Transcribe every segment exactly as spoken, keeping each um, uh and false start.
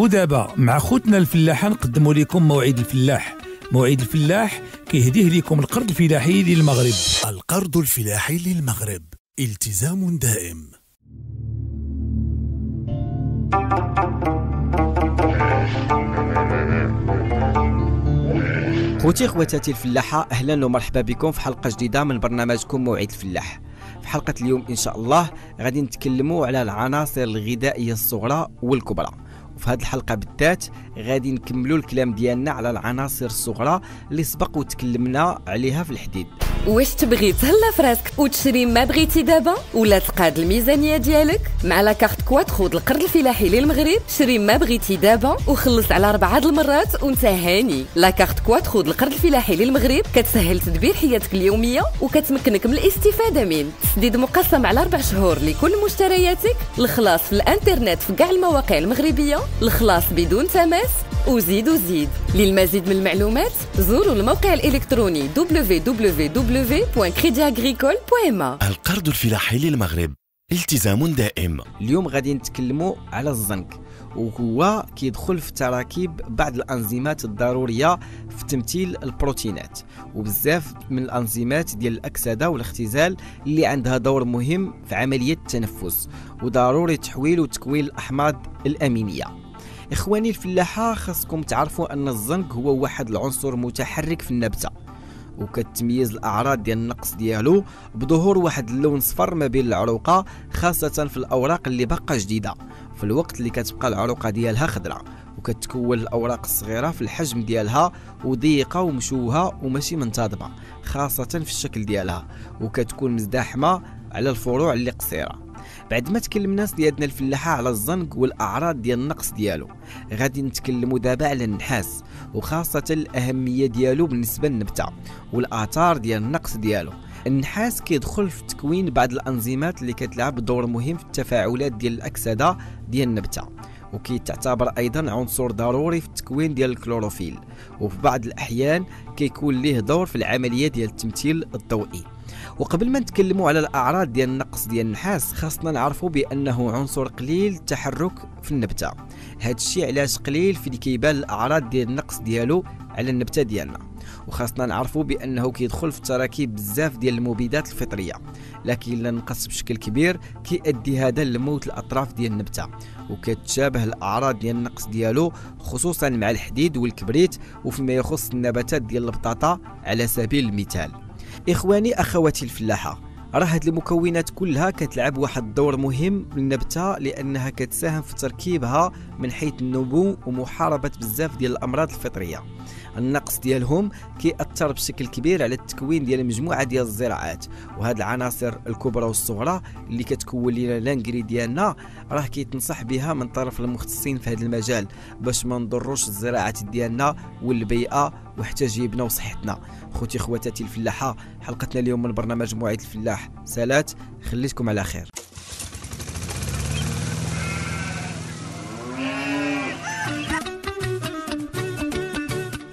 ودابا مع خوتنا الفلاحه نقدموا لكم موعد الفلاح. موعد الفلاح كيهديه لكم القرض الفلاحي للمغرب. القرض الفلاحي للمغرب التزام دائم. خوتي خواتاتي الفلاحه، اهلا ومرحبا بكم في حلقه جديده من برنامجكم موعد الفلاح. في حلقه اليوم ان شاء الله غادي نتكلموا على العناصر الغذائيه الصغرى والكبرى، وفي هذه الحلقه بالذات غادي نكملوا الكلام ديالنا على العناصر الصغرى اللي سبق وتكلمنا عليها في الحديد. واش تبغي تهلا فراسك وتشري ما بغيتي دابا ولا تقاد الميزانيه ديالك؟ مع لا كارت كواترو د القرض الفلاحي للمغرب شري ما بغيتي دابا وخلص على اربعه د المرات وانت هاني. لا كارت كواترو د القرض الفلاحي للمغرب كتسهل تدبير حياتك اليوميه وكتمكنك من الاستفاده من تسديد مقسم على اربع شهور لكل مشترياتك، الخلاص في الانترنت في كاع المواقع المغربيه، الخلاص بدون تماس وزيد وزيد. للمزيد من المعلومات زوروا الموقع الإلكتروني دبليو دبليو دبليو دوت كريديتاغريكول دوت ما. القرض الفلاحي للمغرب التزام دائم. اليوم غادي نتكلموا على الزنك، وهو كيدخل في تراكيب بعض الأنزيمات الضرورية في تمثيل البروتينات، وبزاف من الأنزيمات ديال الأكسدة والاختزال اللي عندها دور مهم في عملية التنفس، وضروري تحويل وتكوين الأحماض الأمينية. إخواني الفلاحة، خاصكم تعرفوا أن الزنك هو واحد العنصر متحرك في النبتة، وكتميز الأعراض ديال النقص ديالو بظهور واحد اللون صفر ما بين العروقة، خاصة في الأوراق اللي باقا جديدة، في الوقت اللي كتبقى العروقة ديالها خضراء، وكتكون الأوراق الصغيرة في الحجم ديالها وضيقة ومشوهة وماشي منتظمة، خاصة في الشكل ديالها، وكتكون مزدحمة على الفروع اللي قصيرة. بعد ما تكلمنا سيادنا الفلاحه على الزنك والاعراض ديال النقص ديالو، غادي نتكلموا دابا على النحاس، وخاصه الاهميه ديالو بالنسبه للنبته والاثار ديال النقص ديالو. النحاس كيدخل في تكوين بعض الانزيمات اللي كتلعب دور مهم في التفاعلات ديال الاكسده ديال النبته، وكيتعتبر ايضا عنصر ضروري في التكوين ديال الكلوروفيل، وفي بعض الاحيان كيكون ليه دور في العمليه ديال التمثيل الضوئي. وقبل ما نتكلموا على الاعراض ديال النقص ديال النحاس، خاصنا نعرفوا بانه عنصر قليل التحرك في النبته. هذا الشيء علاش قليل في اللي كيبان الاعراض ديال النقص ديالو على النبته ديالنا، وخاصنا نعرفوا بانه كيدخل في تراكيب بزاف ديال المبيدات الفطريه، لكن الا نقص بشكل كبير كيؤدي هذا لموت الاطراف ديال النبته، وكتشابه الاعراض ديال النقص ديالو خصوصا مع الحديد والكبريت، وفيما يخص النباتات ديال البطاطا على سبيل المثال. إخواني أخواتي الفلاحة، راه هاد المكونات كلها كتلعب واحد الدور مهم للنبتة، لأنها كتساهم في تركيبها من حيث النمو ومحاربة بزاف ديال الأمراض الفطرية. النقص ديالهم كيأثر بشكل كبير على التكوين ديال مجموعة ديال الزراعات، وهاد العناصر الكبرى والصغرى اللي كتكون لنا لانغري ديالنا راه كيتنصح بها من طرف المختصين في هذا المجال باش ما نضروش الزراعات ديالنا والبيئة وحتى جيبنا وصحتنا. خوتي خواتاتي الفلاحة، حلقتنا اليوم من برنامج موعد الفلاح سالات، خليتكم على خير.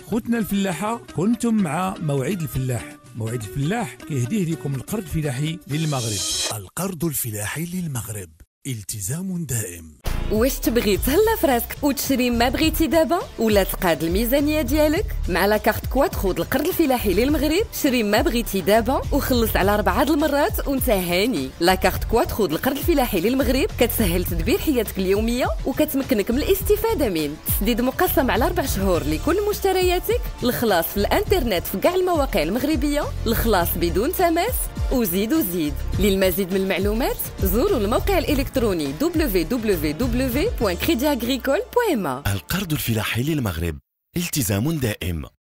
خوتنا الفلاحة، كنتم مع موعد الفلاح. موعد الفلاح كيهديه لكم القرض الفلاحي للمغرب. القرض الفلاحي للمغرب التزام دائم. واش تبغي تهلا فراسك وتشري ما بغيتي دابا ولا تقاد الميزانيه ديالك؟ مع لا كارت كواترو د القرض الفلاحي للمغرب شري ما بغيتي دابا وخلص على اربعه د المرات وانت هاني. لا كارت كواترو د القرض الفلاحي للمغرب كتسهل تدبير حياتك اليوميه وكتمكنك من الاستفاده من تسديد مقسم على اربع شهور لكل مشترياتك، الخلاص في الانترنت في كاع المواقع المغربيه، الخلاص بدون تماس وزيد وزيد. للمزيد من المعلومات زوروا الموقع الإلكتروني دبليو دبليو دبليو دوت كريديتاغريكول دوت ما. القرض الفلاحي للمغرب التزام دائم.